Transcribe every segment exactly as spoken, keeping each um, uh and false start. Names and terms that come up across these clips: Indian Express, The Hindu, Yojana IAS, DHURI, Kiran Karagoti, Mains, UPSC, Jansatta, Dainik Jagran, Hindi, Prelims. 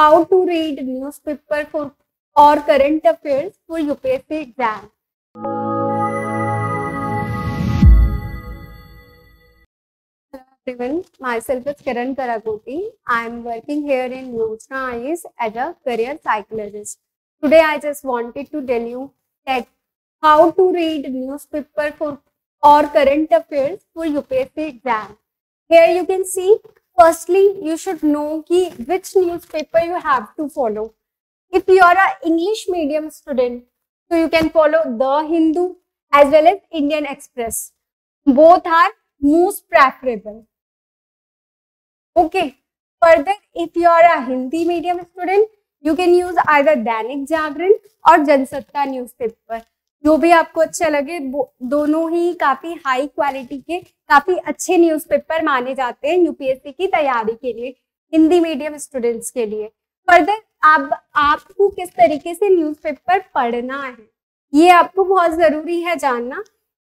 how to read newspaper for or current affairs for U P S C exam. Hello everyone, myself is Kiran Karagoti. I am working here in Yojana I A S as a career psychologist. Today I just wanted to tell you that how to read newspaper for or current affairs for U P S C exam. Here you can see, firstly, you should know ki which newspaper you have to follow. If you are an English medium student, so you can follow The Hindu as well as Indian Express. Both are most preferable. Okay. Further, if you are a Hindi medium student, you can use either Dainik Jagran or Jansatta newspaper. जो भी आपको अच्छा लगे, दोनों ही काफी high quality के, काफी अच्छे न्यूज़पेपर माने जाते हैं यूपीएससी की तैयारी के लिए, हिंदी मीडियम स्टूडेंट्स के लिए। फर्दर, अब आपको किस तरीके से न्यूज़पेपर पढ़ना है ये आपको बहुत जरूरी है जानना।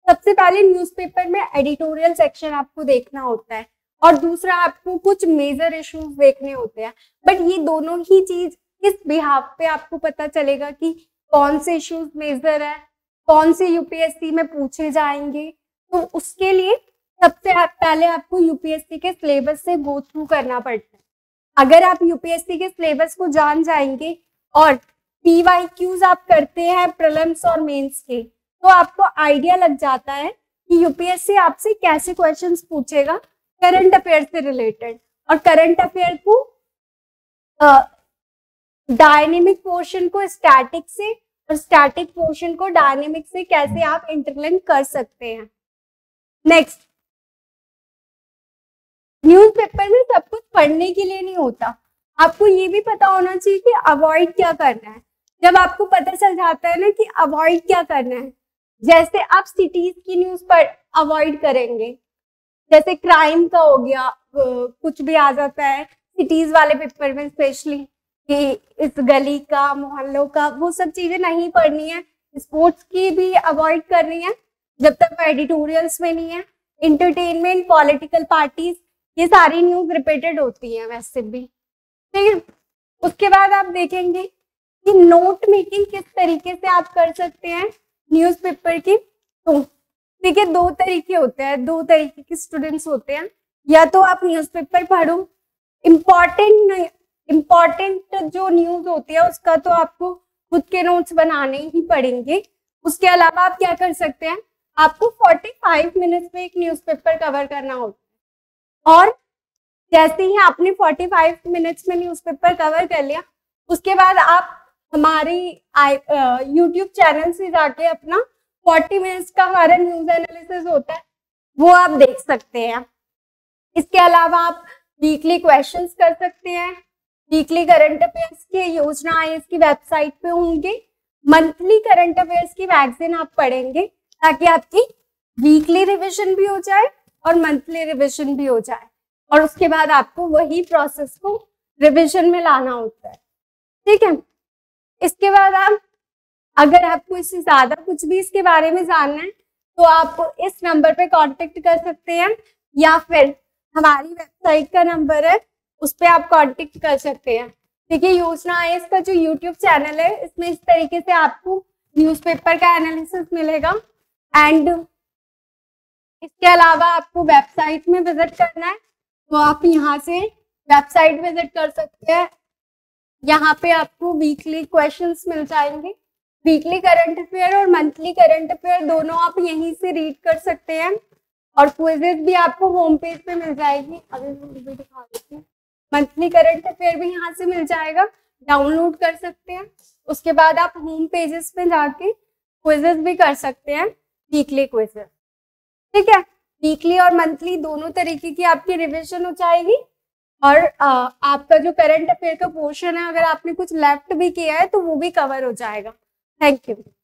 सबसे पहले न्यूज़पेपर में एडिटोरियल सेक्शन आपको देखना होता है और दूसरा आपको कुछ मेजर इश्यूज देखने होते हैं। बट ये दोनों ही चीज किस बिहाफ पे आपको पता चलेगा कि कौन से इश्यूज मेजर है, कौन से यूपीएससी में पूछे जाएंगे, तो उसके लिए सबसे पहले आपको यूपीएससी के सिलेबस से गो थ्रू करना पड़ता है। अगर आप यूपीएससी के सिलेबस को जान जाएंगे और पीवाईक्यूज आप करते हैं प्रीलिम्स और मेंस के, तो आपको आइडिया लग जाता है कि यूपीएससी आपसे कैसे क्वेश्चंस पूछेगा करंट अफेयर से रिलेटेड। और करंट अफेयर को डायनेमिक पोर्शन को स्टैटिक से और स्टैटिक पोर्शन को डायनेमिक से कैसे आप इंटरलिंक कर सकते हैं। नेक्स्ट, न्यूज़पेपर में सब कुछ पढ़ने के लिए नहीं होता, आपको ये भी पता होना चाहिए कि अवॉइड क्या करना है। जब आपको पता चल जाता है ना कि अवॉइड क्या करना है, जैसे आप सिटीज की न्यूज पर अवॉइड करेंगे, जैसे क्राइम का हो गया, कुछ भी आ जाता है सिटीज वाले पेपर में स्पेशली कि इस गली का, मोहल्लों का, वो सब चीजें नहीं पढ़नी है। स्पोर्ट्स की भी अवॉइड करनी है जब तक एडिटोरियल्स में नहीं है। इंटरटेनमेंट, पॉलिटिकल पार्टीज, ये सारी न्यूज रिपीटेड होती है वैसे भी। फिर उसके बाद आप देखेंगे कि नोट मेकिंग किस तरीके से आप कर सकते हैं न्यूज़पेपर की। तो देखिए, दो तरीके होते हैं, दो तरीके के स्टूडेंट्स होते हैं। या तो आप न्यूज़पेपर पढ़ो, इम्पॉर्टेंट इम्पॉर्टेंट जो न्यूज होती है उसका तो आपको खुद के नोट्स बनाने ही पड़ेंगे। उसके अलावा आप क्या कर सकते हैं, आपको पैंतालीस मिनट्स में एक न्यूज़पेपर कवर करना होता है। और जैसे ही आपने पैंतालीस मिनट्स में न्यूज़पेपर कवर कर लिया, उसके बाद आप हमारे यूट्यूब चैनल से जाके अपना चालीस मिनट्स का हमारा न्यूज एनालिसिस होता है वो आप देख सकते हैं। इसके अलावा आप वीकली क्वेश्चन कर सकते हैं, वीकली करंट अफेयर्स के योजना आईएएस की वेबसाइट पे होंगे। मंथली करंट अफेयर्स की मैगजीन आप पढ़ेंगे ताकि आपकी वीकली रिवीजन भी हो जाए और मंथली रिवीजन भी हो जाए। और उसके बाद आपको वही प्रोसेस को रिवीजन में लाना होता है, ठीक है। इसके बाद आप, अगर आपको इससे ज्यादा कुछ भी इसके बारे में जानना है तो आप इस नंबर पर कॉन्टेक्ट कर सकते हैं, या फिर हमारी वेबसाइट का नंबर है उस पर आप कांटेक्ट कर सकते हैं। देखिए, योजना आईएएस का जो यूट्यूब चैनल है इसमें इस तरीके से आपको न्यूज़पेपर का एनालिसिस मिलेगा। एंड इसके अलावा आपको वेबसाइट में विजिट करना है तो आप यहाँ से वेबसाइट विजिट कर सकते हैं। यहाँ पे आपको वीकली क्वेश्चंस मिल जाएंगे, वीकली करंट अफेयर और मंथली करंट अफेयर दोनों आप यहीं से रीड कर सकते हैं। और क्विजेज भी आपको होम पेज पे मिल जाएगी। अभी वीडियो दिखा देती हूँ, मंथली करंट अफेयर भी यहाँ से मिल जाएगा, डाउनलोड कर सकते हैं। उसके बाद आप होम पेजेस पे जाके क्विजेस भी कर सकते हैं, वीकली क्विजेस, ठीक है। वीकली और मंथली दोनों तरीके की आपकी रिवीजन हो जाएगी। और आ, आपका जो करंट अफेयर का पोर्शन है, अगर आपने कुछ लेफ्ट भी किया है तो वो भी कवर हो जाएगा। Thank you.